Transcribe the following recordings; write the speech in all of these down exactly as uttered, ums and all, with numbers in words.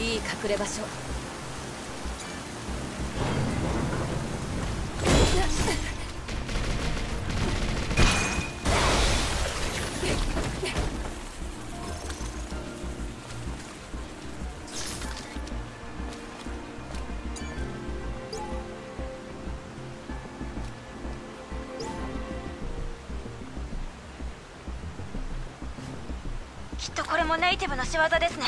いい隠れ場所。きっとこれもネイティブの仕業ですね。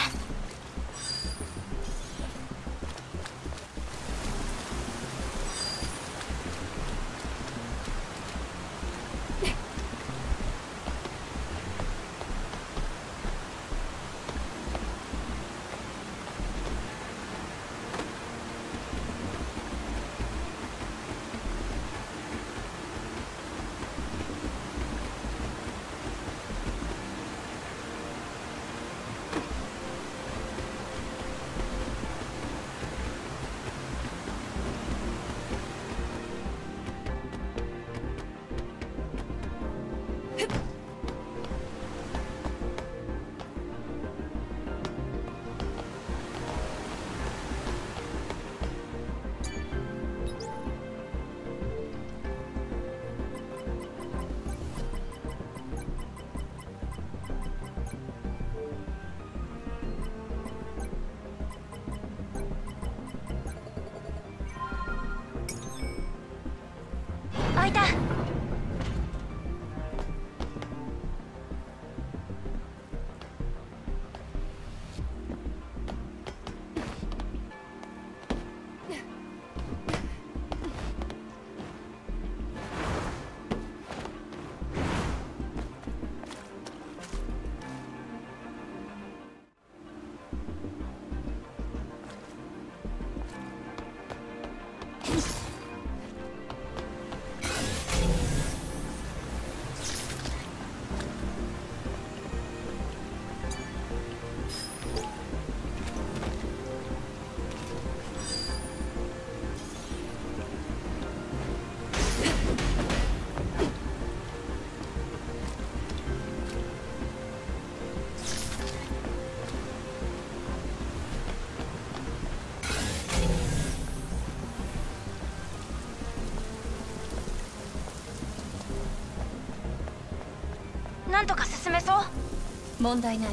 なんとか進めそう。問題ない。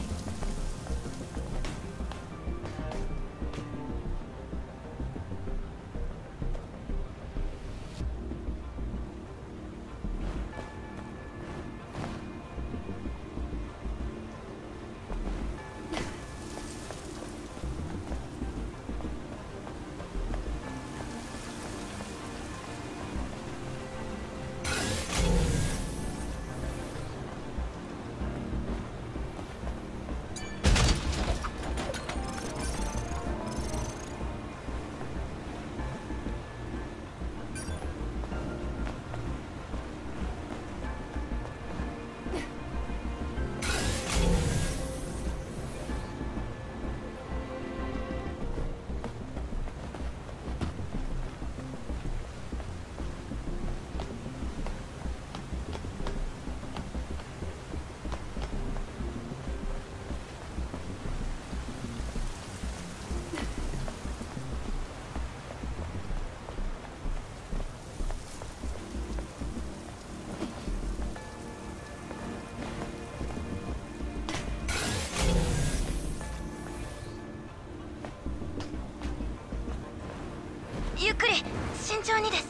ゆっくり慎重にです。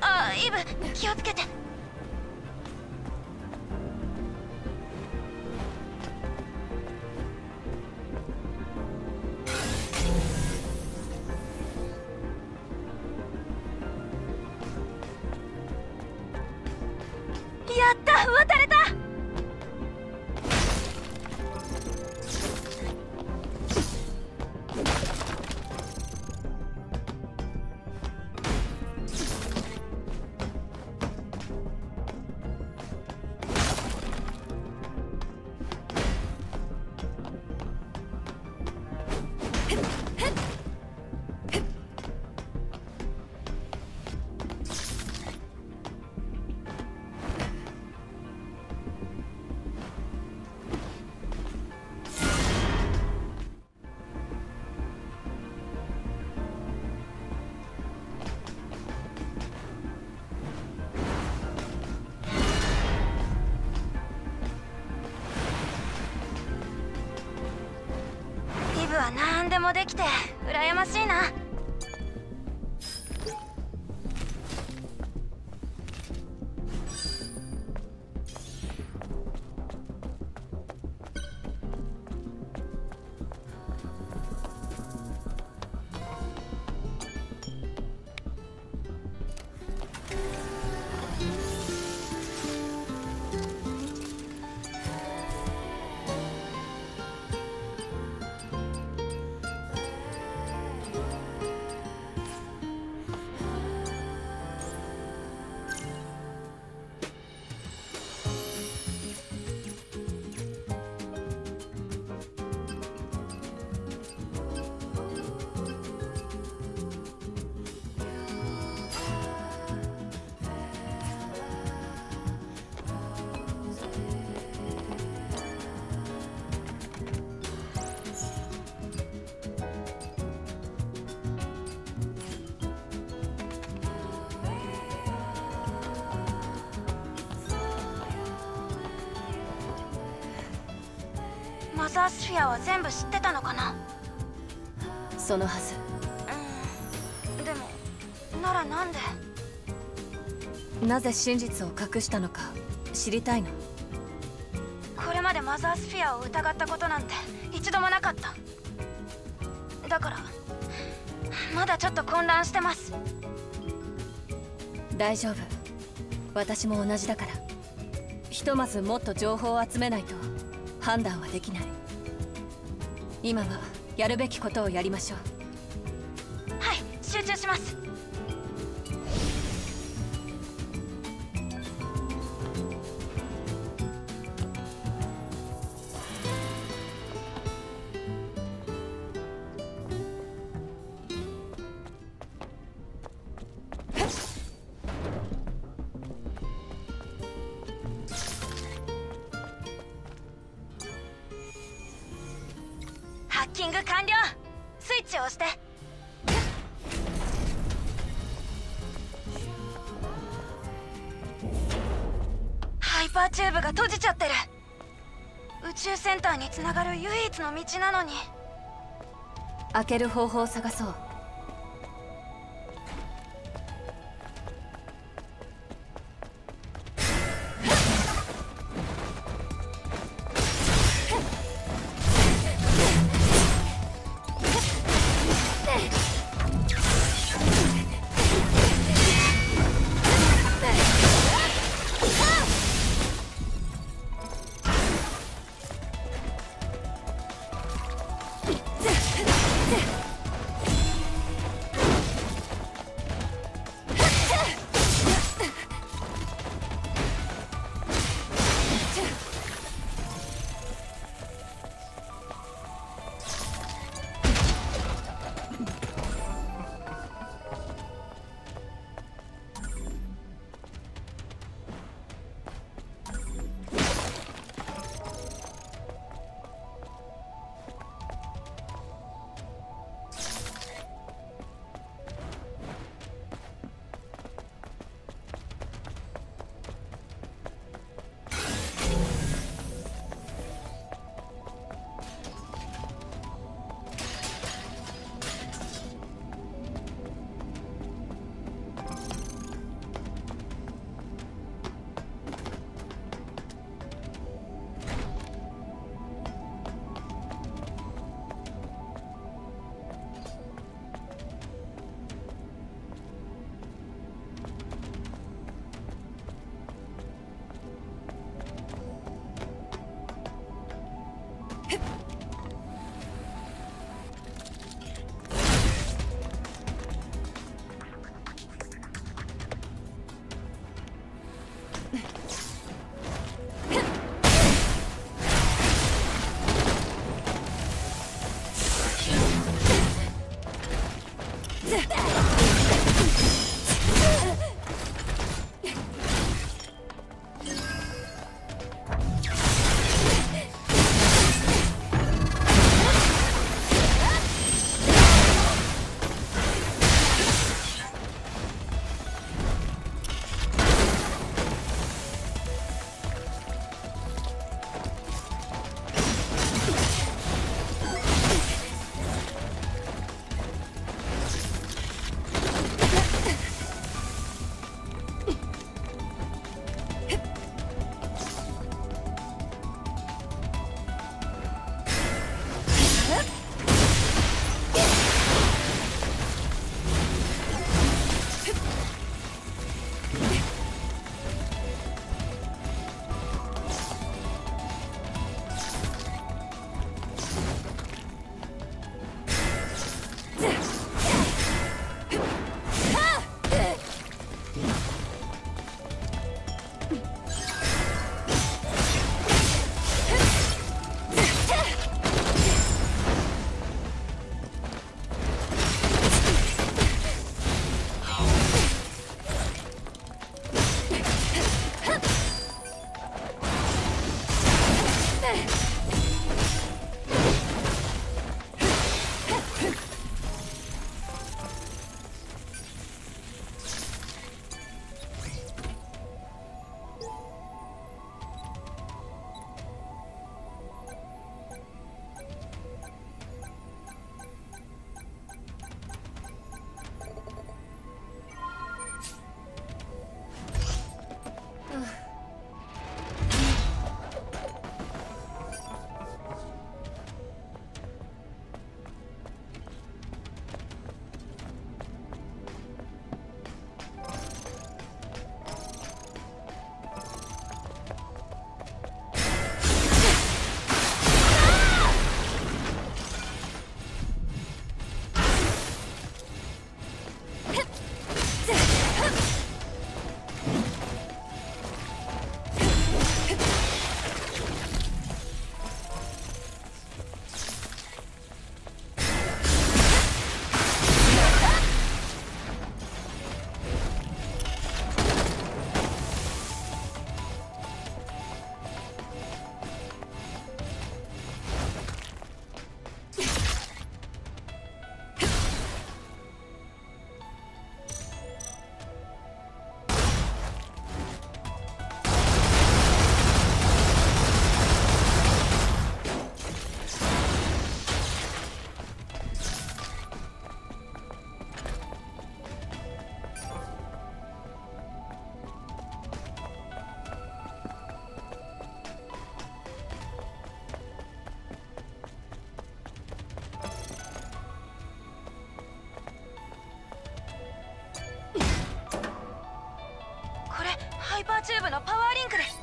あ、イブ、気をつけて。やった、渡れた。もできて羨ましいな。マザースフィアは全部知ってたのかな。そのはず。うん、でもならなんで。なぜ真実を隠したのか知りたいの。これまでマザースフィアを疑ったことなんて一度もなかった。だからまだちょっと混乱してます。大丈夫、私も同じだから。ひとまずもっと情報を集めないと判断はできない。今はやるべきことをやりましょう。はい、集中します。ハッキング完了。スイッチを押して。ハイパーチューブが閉じちゃってる。宇宙センターにつながる唯一の道なのに。開ける方法を探そう。イパーチューブのパワーリンクです。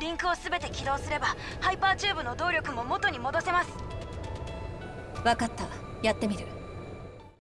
リンクをすべて起動すればハイパーチューブの動力も元に戻せます。分かった、やってみる。